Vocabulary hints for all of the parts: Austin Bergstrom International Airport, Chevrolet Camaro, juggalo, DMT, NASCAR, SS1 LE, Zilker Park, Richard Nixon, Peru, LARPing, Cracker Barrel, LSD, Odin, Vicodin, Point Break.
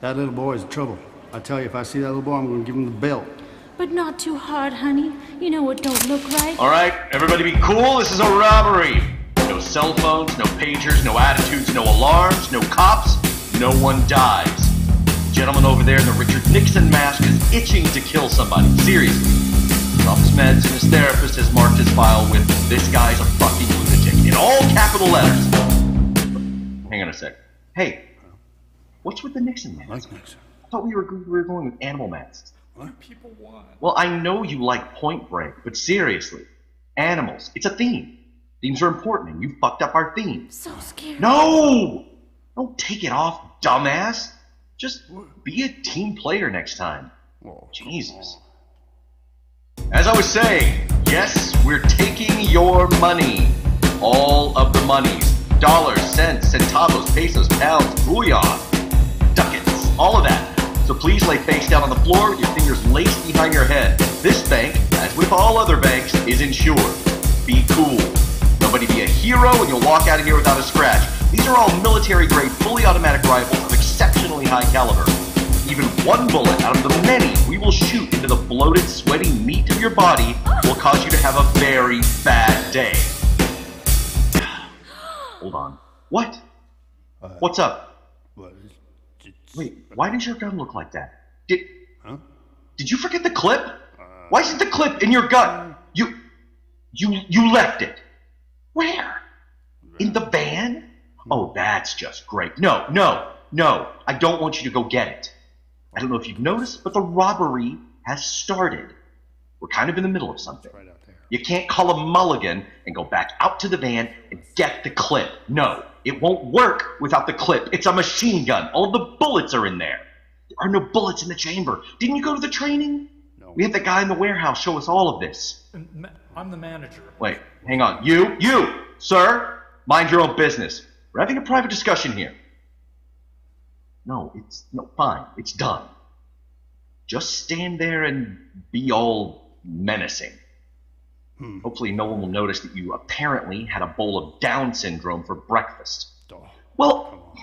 That little boy is trouble. I tell you, if I see that little boy, I'm going to give him the belt. But not too hard, honey. You know it don't look right. All right, everybody be cool. This is a robbery. No cell phones, no pagers, no attitudes, no alarms, no cops. No one dies. The gentleman over there in the Richard Nixon mask is itching to kill somebody. Seriously. His office meds and his therapist has marked his file with "This guy's a fucking lunatic" in all capital letters. Hang on a sec. Hey. What's with the Nixon mask? I like Nixon. I thought we were going with animal masks. What? People want. Well, I know you like Point Break, but seriously, animals. It's a theme. Themes are important, and you fucked up our theme. So scary. No! Don't take it off, dumbass. Just be a team player next time. Whoa. Jesus. As I was saying, yes, we're taking your money. All of the monies. Dollars, cents, centavos, pesos, pounds, booyah. Ducats, all of that. So please lay face down on the floor with your fingers laced behind your head. This bank, as with all other banks, is insured. Be cool. Nobody be a hero and you'll walk out of here without a scratch. These are all military-grade, fully automatic rifles of exceptionally high caliber. Even one bullet out of the many we will shoot into the bloated, sweaty meat of your body will cause you to have a very bad day. Hold on. What? What's up? Wait, why does your gun look like that? Did you forget the clip? Why isn't the clip in your gun? You left it. Where? In the van? Oh, that's just great. No, no, no. I don't want you to go get it. I don't know if you've noticed, but the robbery has started. We're kind of in the middle of something. Right out there. You can't call a mulligan and go back out to the van and get the clip. No, it won't work without the clip. It's a machine gun. All the bullets are in there. There are no bullets in the chamber. Didn't you go to the training? No. We had the guy in the warehouse show us all of this. I'm the manager. Wait, hang on. You, sir, mind your own business. We're having a private discussion here. No, it's... no, fine. It's done. Just stand there and be all menacing. Hopefully no one will notice that you apparently had a bowl of Down syndrome for breakfast. Oh, well,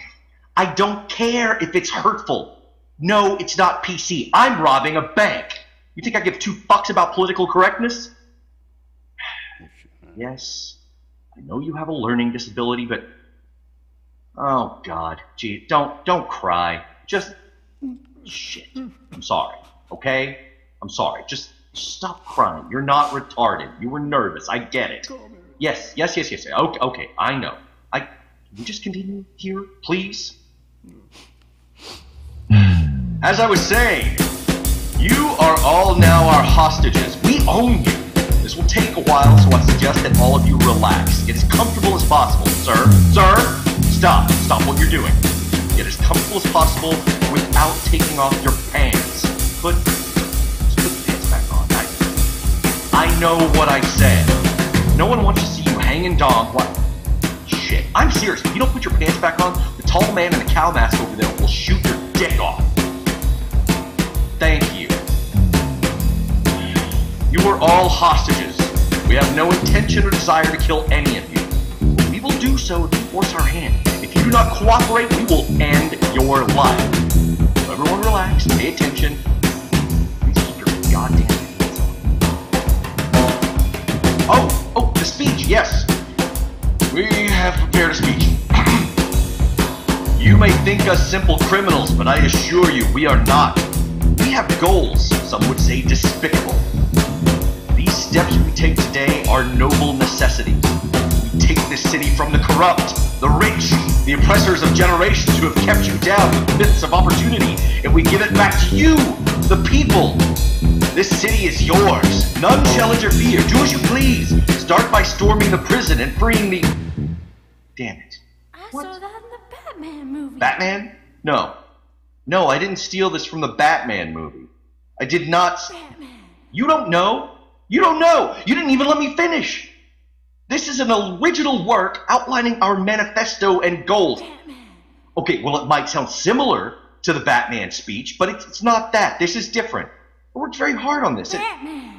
I don't care if it's hurtful. No, it's not PC. I'm robbing a bank. You think I give two fucks about political correctness? Yes, I know you have a learning disability, but... oh, God. Gee, don't cry. Just... shit. I'm sorry. Okay? I'm sorry. Just stop crying. You're not retarded. You were nervous. I get it. Yes, yes, yes, yes. Okay, okay. I know. Can you just continue here, please? As I was saying, you are all now our hostages. We own you. This will take a while, so I suggest that all of you relax. Get as comfortable as possible, sir. Sir! Stop. Stop what you're doing. Get as comfortable as possible without taking off your pants. Just put the pants back on. I know what I said. No one wants to see you hanging dong. What? Shit. I'm serious. If you don't put your pants back on, the tall man in the cow mask over there will shoot your dick off. Thank you. You are all hostages. We have no intention or desire to kill any of you. We will do so if you force our hand. If you do not cooperate, we will end your life. So everyone relax, pay attention. Please keep your goddamn hands on. Oh, the speech, yes. We have prepared a speech. You may think us simple criminals, but I assure you we are not. We have goals, some would say despicable. These steps we take today are noble necessities. Take this city from the corrupt, the rich, the oppressors of generations who have kept you down with the myths of opportunity, and we give it back to you, the people. This city is yours. None shall interfere. Do as you please. Start by storming the prison and freeing the... Damn it. I saw that in the Batman movie. Batman? No. No, I didn't steal this from the Batman movie. I did not... Batman. You don't know. You don't know. You didn't even let me finish. This is an original work outlining our manifesto and goals. Batman. Okay, well, it might sound similar to the Batman speech, but it's not that. This is different. I worked very hard on this. Batman.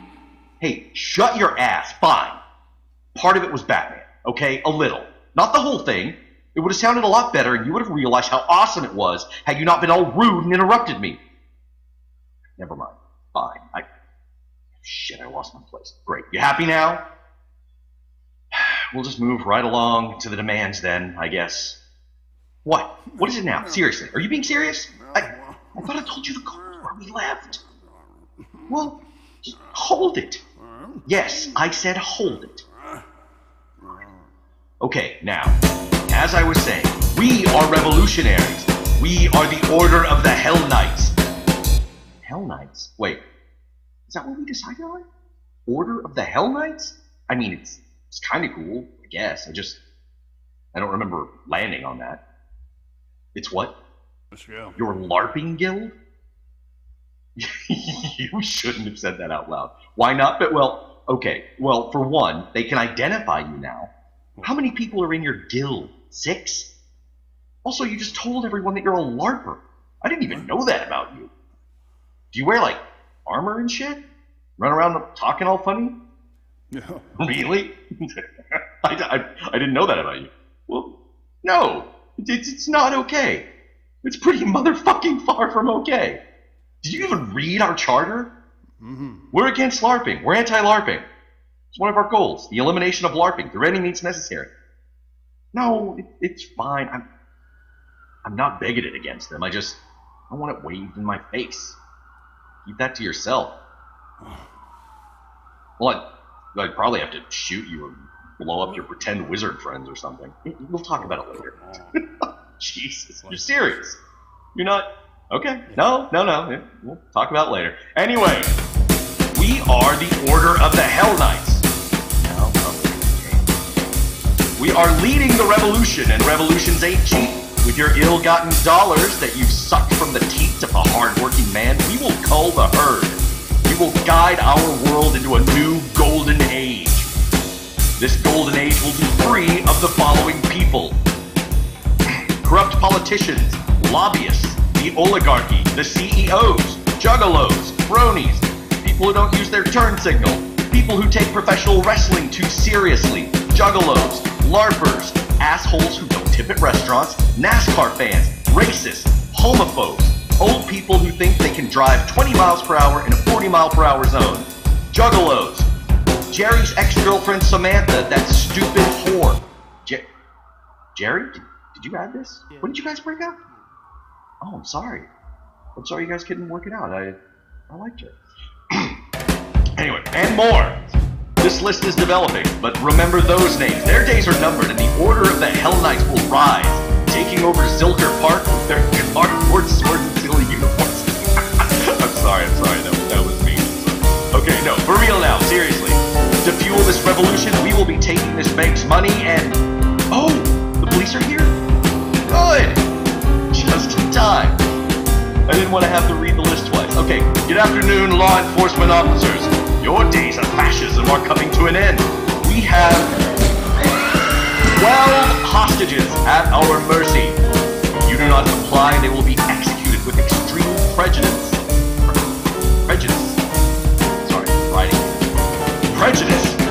Hey, shut your ass. Fine. Part of it was Batman, okay? A little. Not the whole thing. It would have sounded a lot better, and you would have realized how awesome it was had you not been all rude and interrupted me. Never mind. Fine. Shit, I lost my place. Great. You happy now? We'll just move right along to the demands then, I guess. What? What is it now? Seriously. Are you being serious? I thought I told you to go before we left. Well, just hold it. Yes, I said hold it. Okay, now, as I was saying, we are revolutionaries. We are the Order of the Hell Knights. Hell Knights? Wait, is that what we decided on? Order of the Hell Knights? I mean, it's kind of cool, I guess. I don't remember landing on that. It's what? Your LARPing guild? You shouldn't have said that out loud. Why not? But, well, okay. Well, for one, they can identify you now. How many people are in your guild? 6? Also, you just told everyone that you're a LARPer. I didn't even know that about you. Do you wear, like, armor and shit? Run around talking all funny? No. Really? I didn't know that about you. Well, no. It's not okay. It's pretty motherfucking far from okay. Did you even read our charter? Mm-hmm. We're against LARPing. We're anti-LARPing. It's one of our goals, the elimination of LARPing through any means necessary. No, it's fine. I'm not bigoted against them. I want it waved in my face. Keep that to yourself. Well, I'd probably have to shoot you or blow up your pretend wizard friends or something. We'll talk about it later. Jesus, you're serious. You're not... Okay. No. We'll talk about it later. Anyway, we are the Order of the Hell Knights. We are leading the revolution, and revolutions ain't cheap. With your ill-gotten dollars that you've sucked from the teats of a hard-working man, we will cull the herd. We will guide our world into a new golden age. This golden age will be free of the following people: corrupt politicians, lobbyists, the oligarchy, the CEOs, juggalos, cronies, people who don't use their turn signal, people who take professional wrestling too seriously, juggalos, LARPers, assholes who don't tip at restaurants, NASCAR fans, racists, homophobes, old people who think they can drive 20 miles per hour in a 40 mile per hour zone, juggalos, Jerry's ex-girlfriend Samantha, that stupid whore. Jerry? Did you add this? Yeah. When did you guys break up? Oh, I'm sorry. I'm sorry you guys couldn't work it out. I liked her. Anyway, and more. This list is developing, but remember those names. Their days are numbered, and the Order of the Hell Knights will rise, taking over Zilker Park with their cardboard swords and silly uniforms. I'm sorry. That was mean. Okay, no, for real now, seriously. To fuel this revolution, we will be taking this bank's money and... Oh, the police are here? Good! Just in time. I didn't want to have to read the list twice. Okay, good afternoon, law enforcement officers. Your days of fascism are coming to an end. We have 12 hostages at our mercy. If you do not comply, they will be executed with extreme prejudice. Prejudice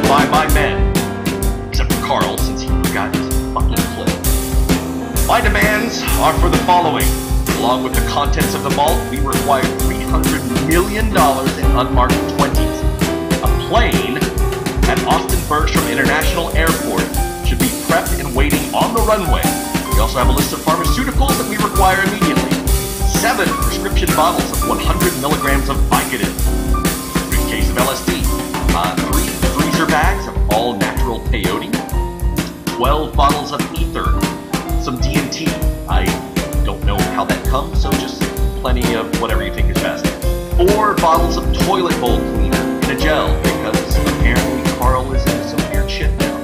by my men. Except for Carl, since he forgot his fucking clip. My demands are for the following. Along with the contents of the vault, we require $300 million in unmarked 20s. A plane at Austin Bergstrom International Airport should be prepped and waiting on the runway. We also have a list of pharmaceuticals that we require immediately. 7 prescription bottles of 100 milligrams of Vicodin. 3 cases of LSD. 3 freezer bags of all-natural peyote. 12 bottles of ether. Some DMT. I don't know how that comes, so just plenty of whatever you think is best. 4 bottles of toilet bowl cleaner and a gel, because apparently Carl is into some weird shit now.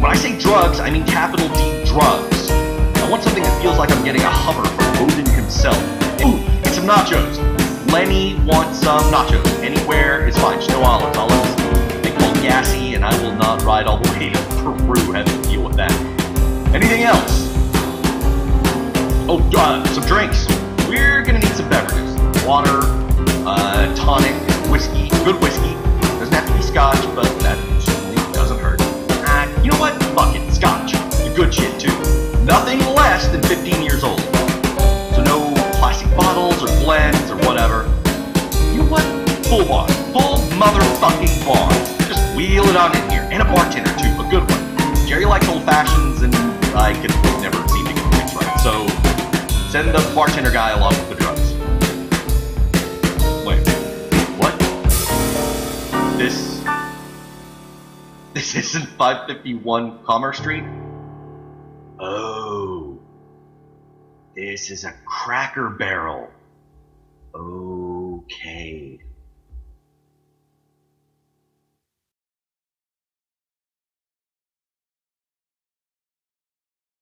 When I say drugs, I mean capital D drugs. I want something that feels like I'm getting a Hummer from Odin himself. Ooh, and some nachos. Lenny wants some nachos. Anywhere is fine, just no olives. Olives they call gassy, and I will not ride all the way to Peru having to deal with that. Anything else? Oh, some drinks. We're gonna need some beverages. Water, tonic, whiskey, good whiskey. Doesn't have to be scotch, but that certainly doesn't hurt. You know what? Fuck it, scotch. The good shit, too. nothing less than 15 years old. So no plastic bottles or blends or whatever. You want full bar, full motherfucking bar. Just wheel it on in here, and a bartender too, a good one. Jerry likes old fashions, and I could never seem to get the mix right. So send the bartender guy along with the drugs. Wait, what? This isn't 551 Commerce Street? Oh. This is a Cracker Barrel. Okay.